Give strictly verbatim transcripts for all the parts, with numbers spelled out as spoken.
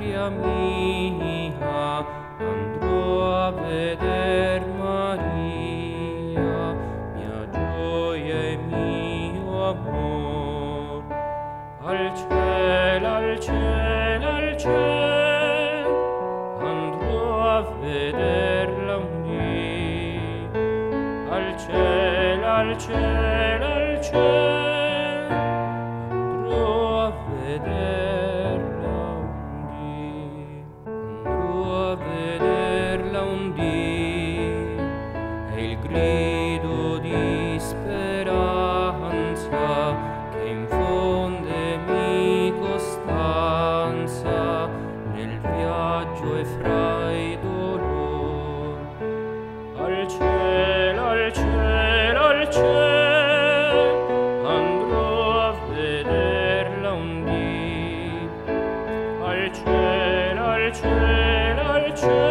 patria mia, andrò a veder Maria, mia gioia e mio amor. Al ciel, al ciel, al ciel, andrò a vederla un dì. Al ciel, al ciel, al ciel, grido di speranza che infonde mi costanza nel viaggio e fra i dolor. Al cielo, al cielo, al cielo, andrò a vederla un dì. Al cielo, al cielo, al cielo,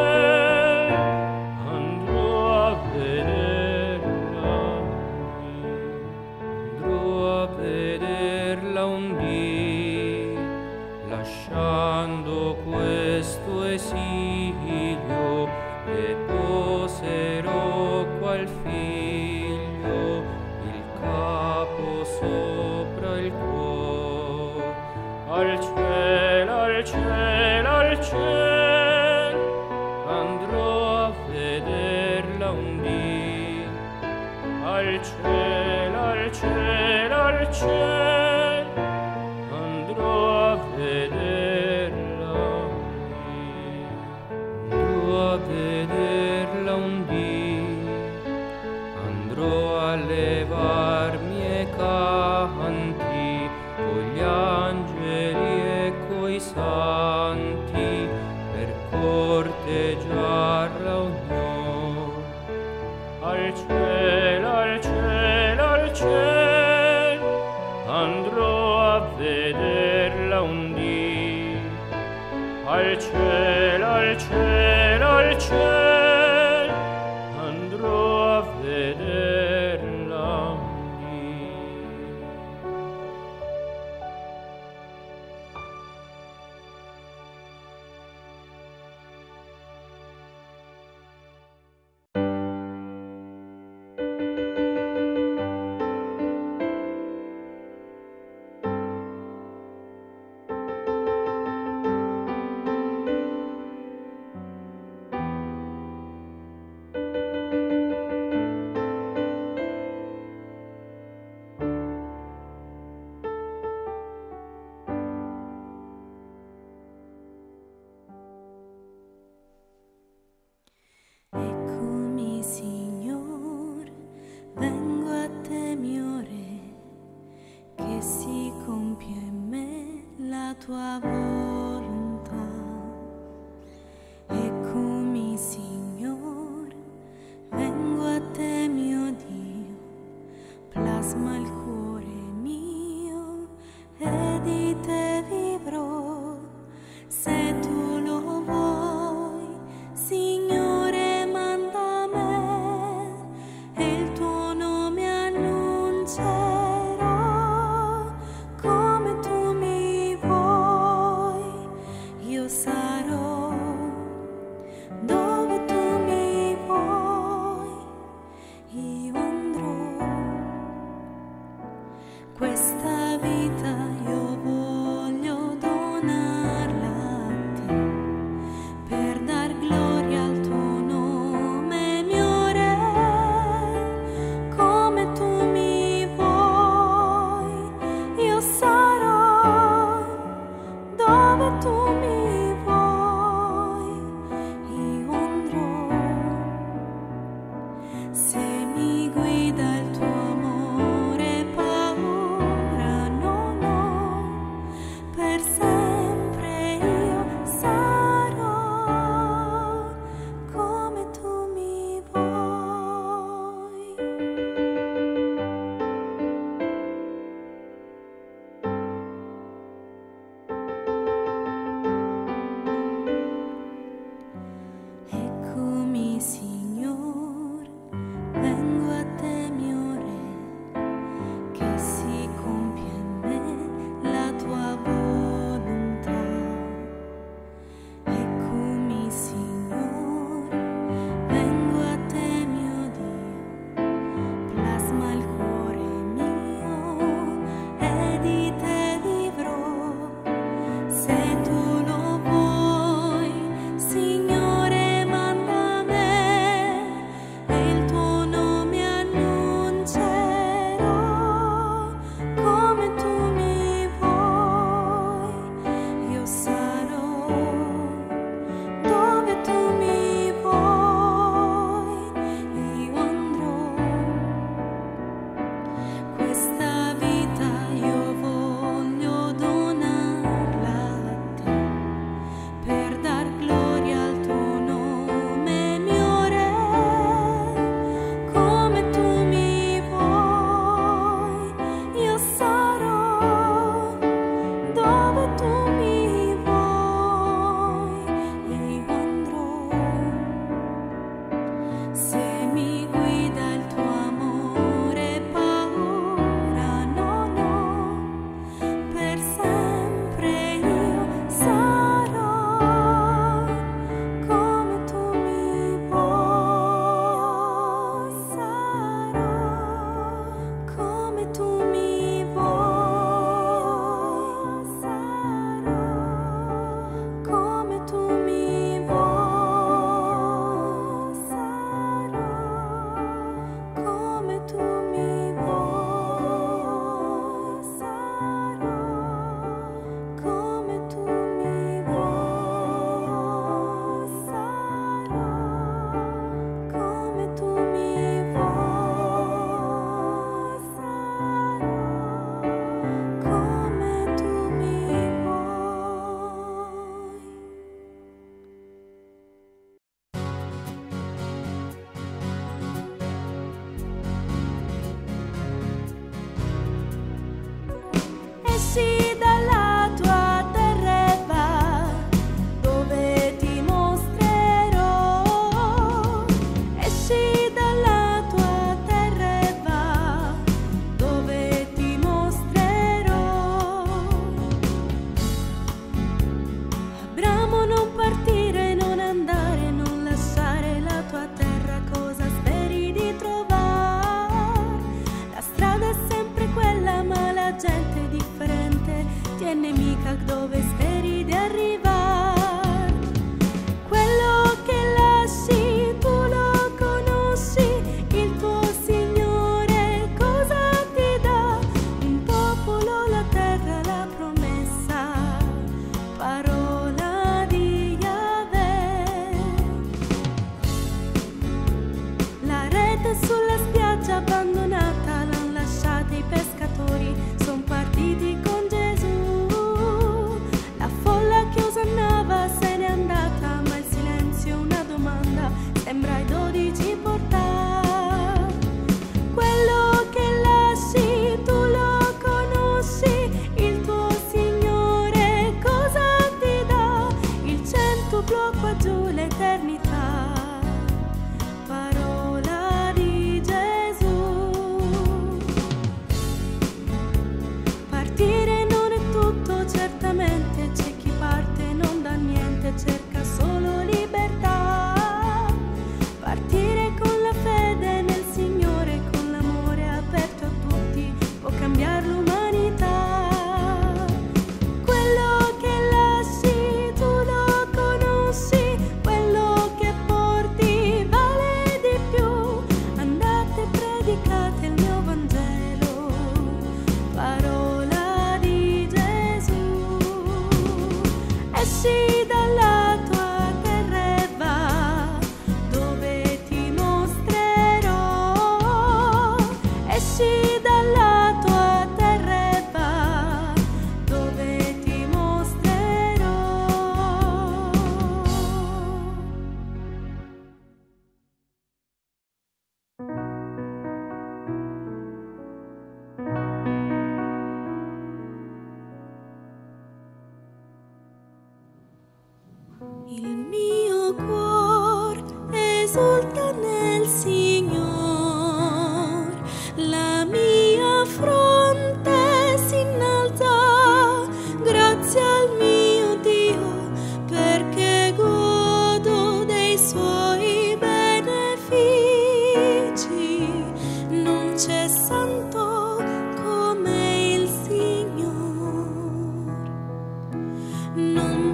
un dì, lasciando questo esilio, deposerò qual figlio il capo sopra il cuor. Al cielo, al cielo, al cielo, andrò a vederla un dì. Al cielo, al cielo, al cielo, vederla un dì, andrò a levarmi e canti con gli angeli e coi santi per corteggiarla ognor. Al cielo, al cielo, al cielo, andrò a vederla un dì. Al cielo, al cielo, al cielo, andrò a vederla un dì. Thank you.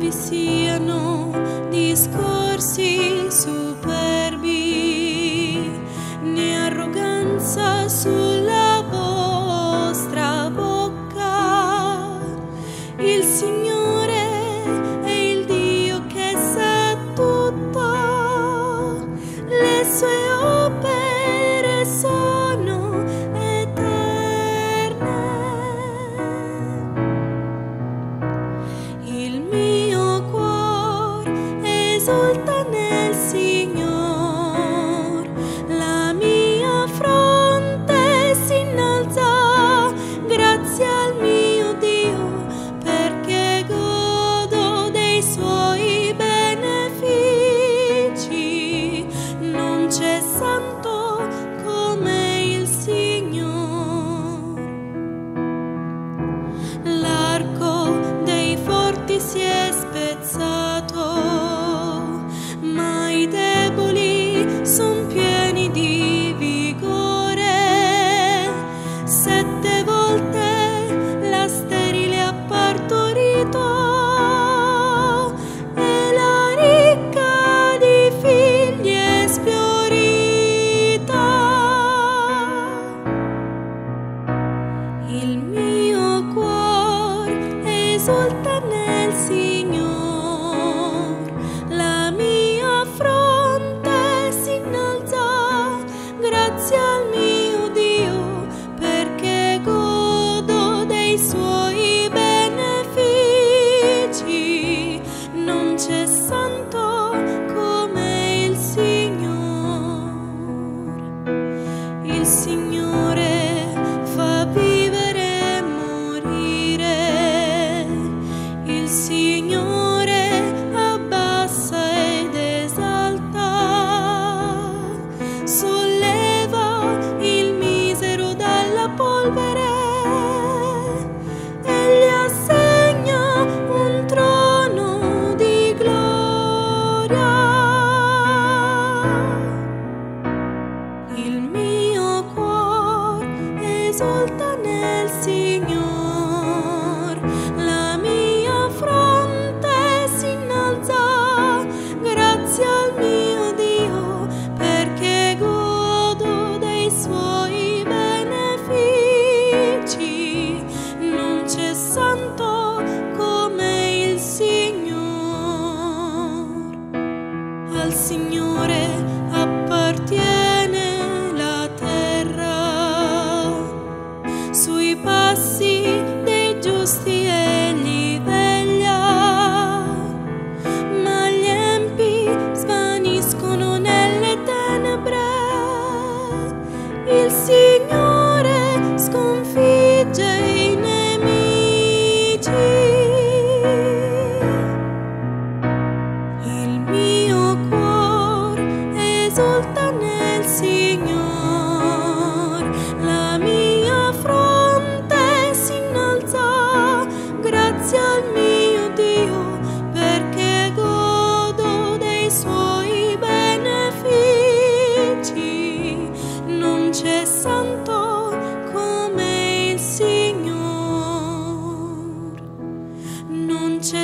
Siano discorsi superbi,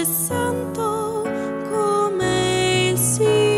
Santo come il Signore.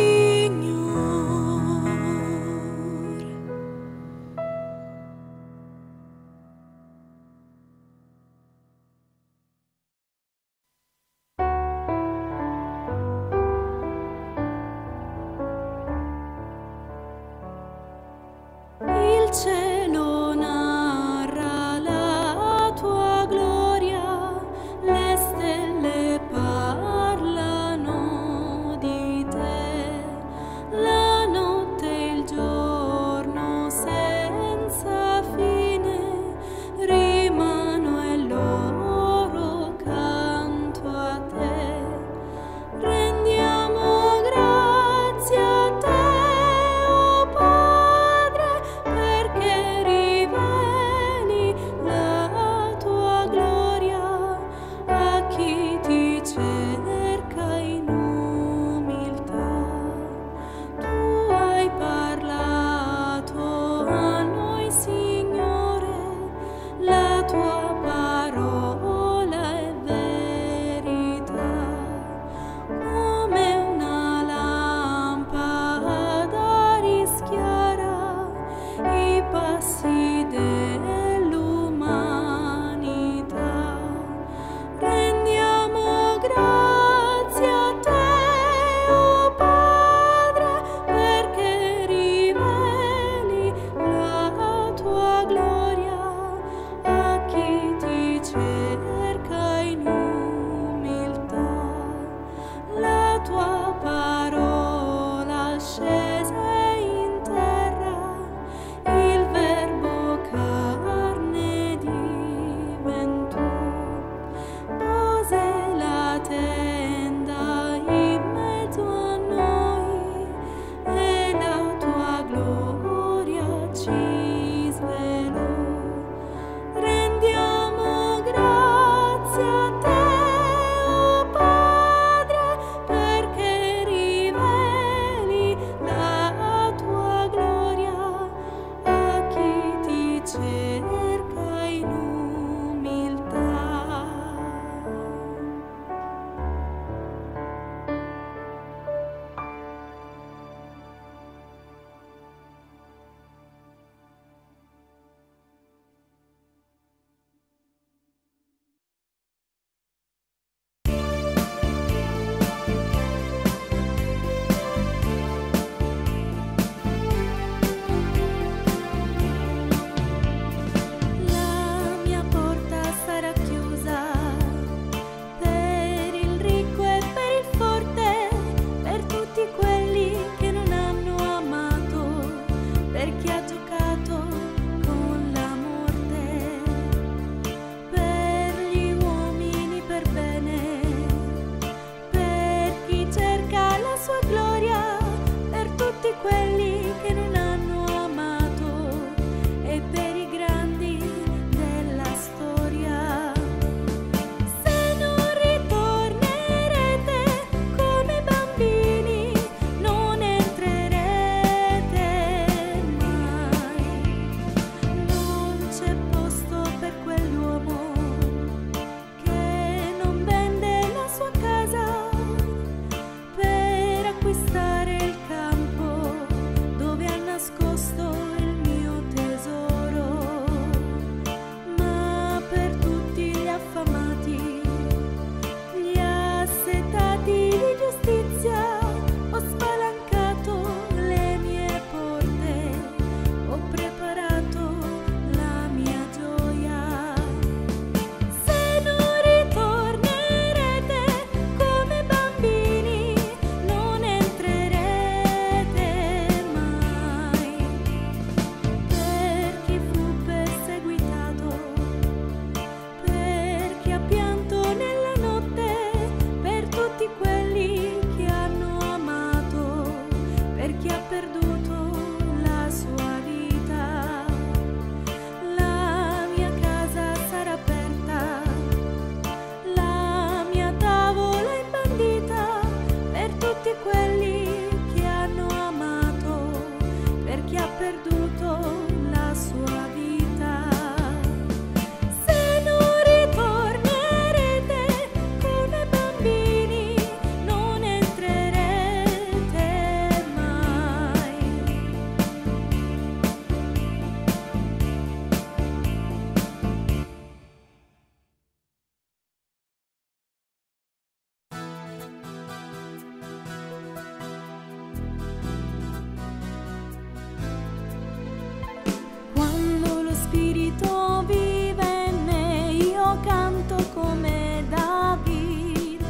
marito vivenne, io canto come David.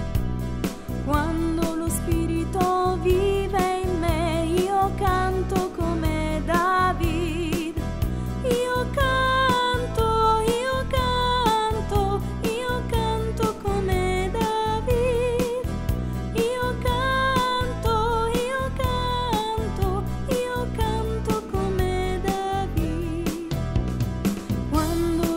Quando lo spirito vive in me, io canto come David. Io canto, io canto, io canto come David. Io canto, io canto, io canto come David. Cuando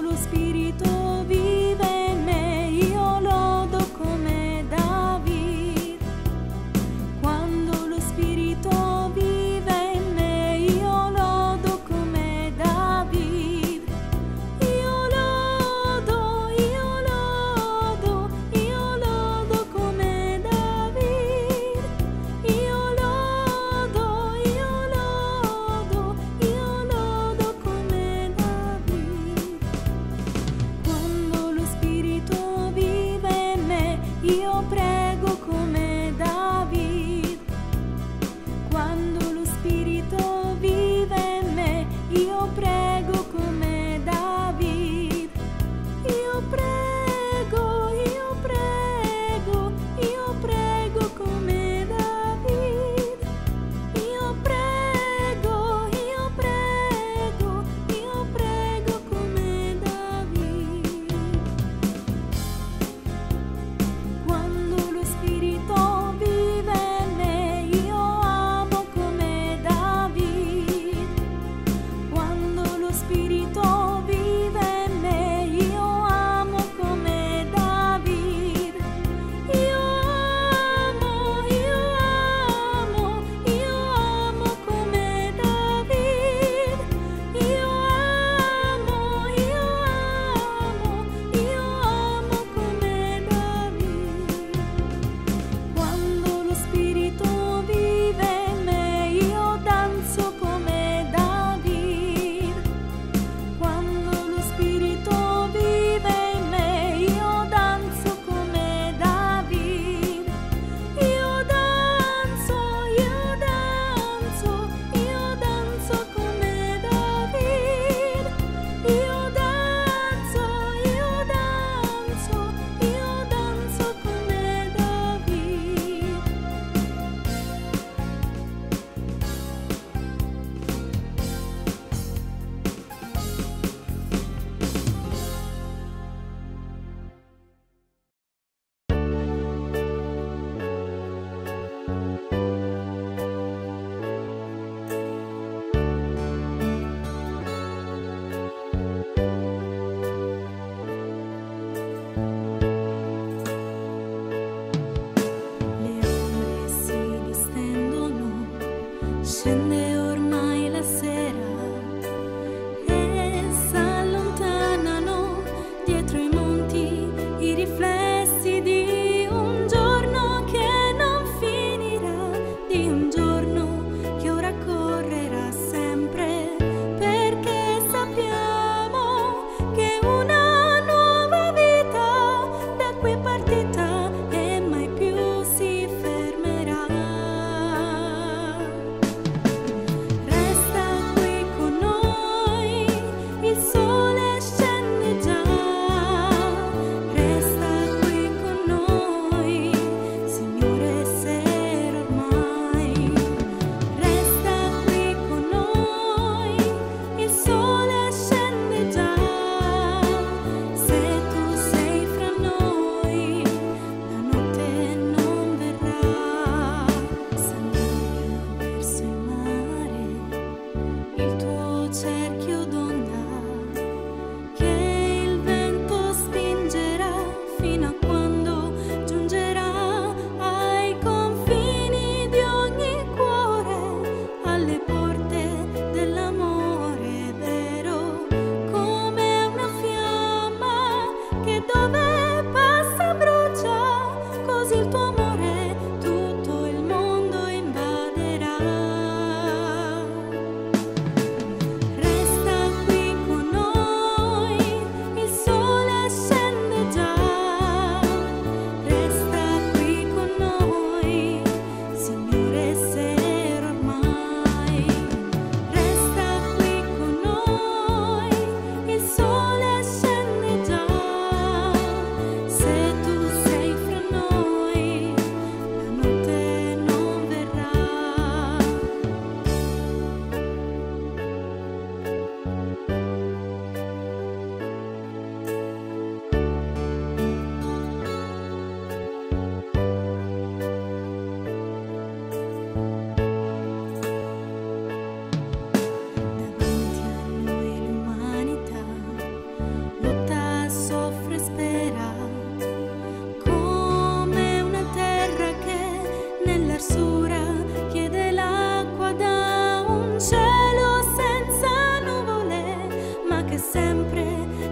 cielo senza nuvole, ma che sempre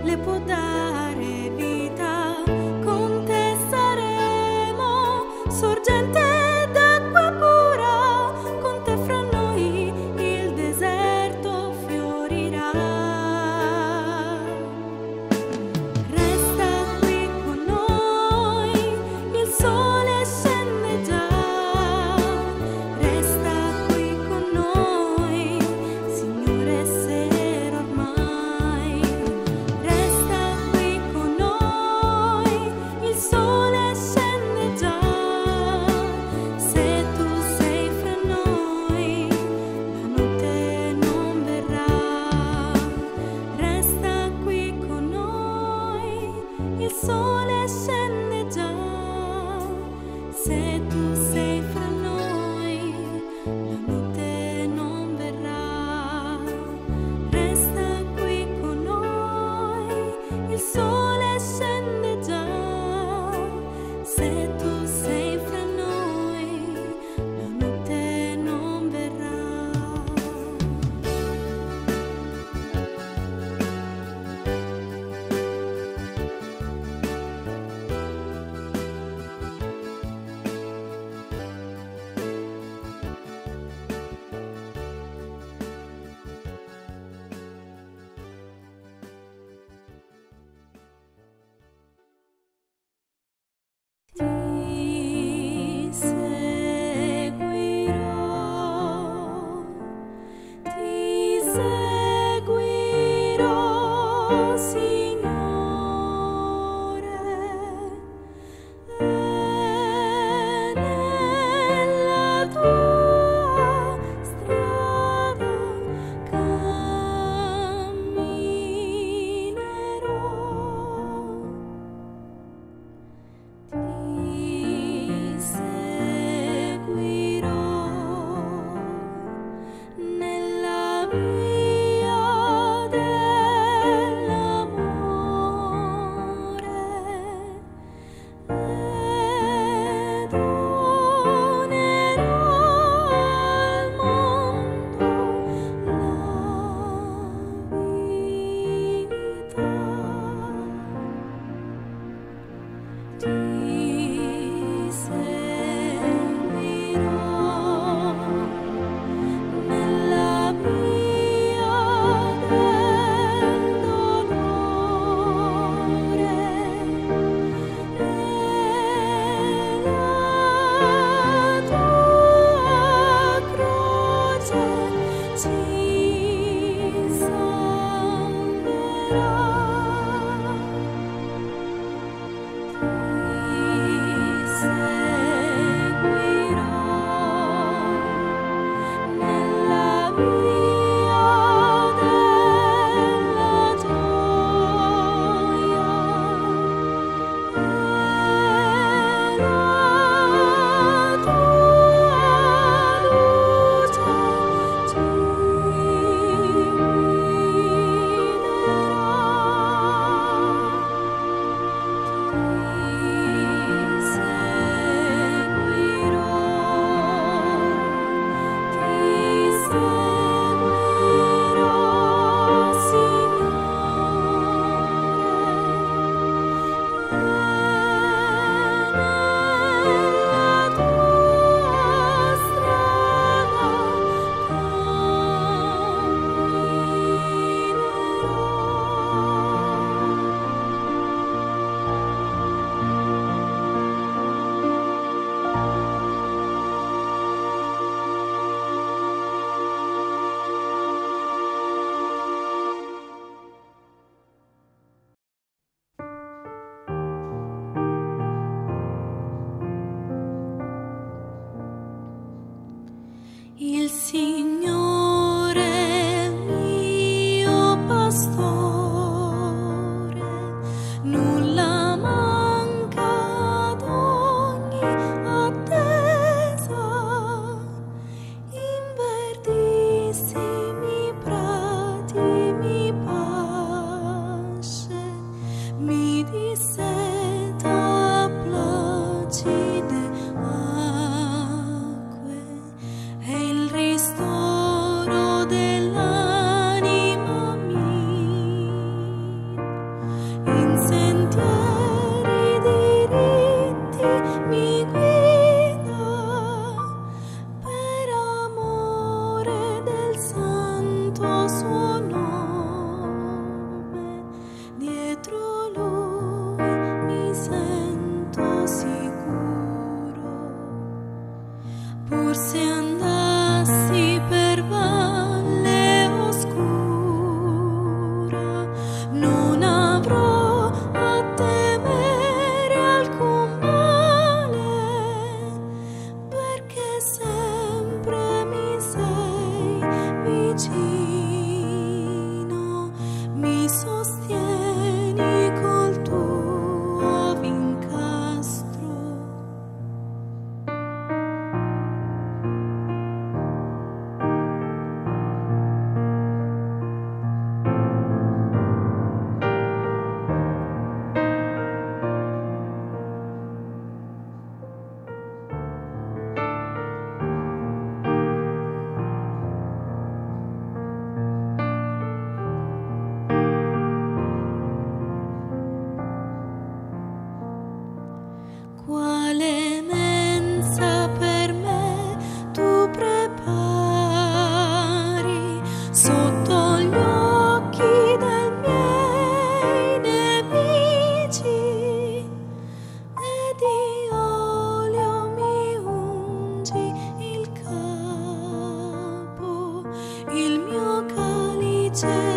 le può dare vita. Con te saremo sorgente d'acqua pura, con te fra noi il deserto fiorirà. Resta qui con noi, il sole scende già. Il sole scende già, se tu sei fra noi, la notte non verrà. Resta qui con noi, il sole scende già, se tu sei fra noi. Oh, vicino mi sostieni col tuo vicino. Il mio calice